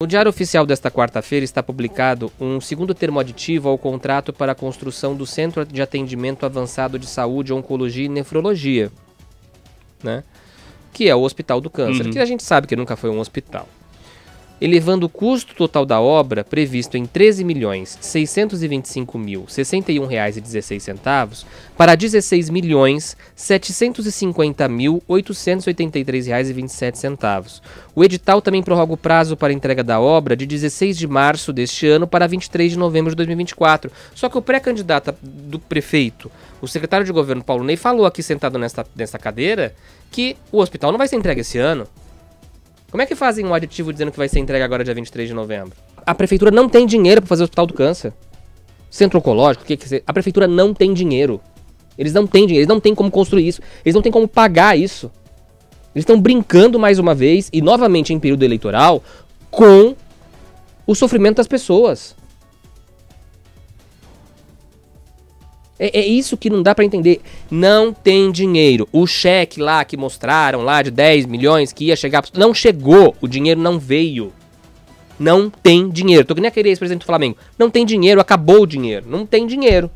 No Diário Oficial desta quarta-feira está publicado um segundo termo aditivo ao contrato para a construção do Centro de Atendimento Avançado de Saúde, Oncologia e Nefrologia, né? Que é o Hospital do Câncer, que a gente sabe que nunca foi um hospital. Elevando o custo total da obra, previsto em R$ 13.625.061,16, para R$ 16.750.883,27. O edital também prorroga o prazo para entrega da obra de 16 de março deste ano para 23 de novembro de 2024. Só que o pré-candidato do prefeito, o secretário de governo Paulo Ney, falou aqui sentado nesta cadeira que o hospital não vai ser entregue esse ano. Como é que fazem um aditivo dizendo que vai ser entregue agora dia 23 de novembro? A prefeitura não tem dinheiro para fazer o Hospital do Câncer. Centro Oncológico, a prefeitura não tem dinheiro. Eles não têm dinheiro, eles não têm como construir isso, eles não têm como pagar isso. Eles estão brincando mais uma vez, e novamente em período eleitoral, com o sofrimento das pessoas. É isso que não dá pra entender. Não tem dinheiro. O cheque lá que mostraram lá de 10 milhões que ia chegar... Não chegou. O dinheiro não veio. Não tem dinheiro. Tô que nem aquele ex-presidente do Flamengo. Não tem dinheiro. Acabou o dinheiro. Não tem dinheiro.